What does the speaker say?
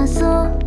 pasó.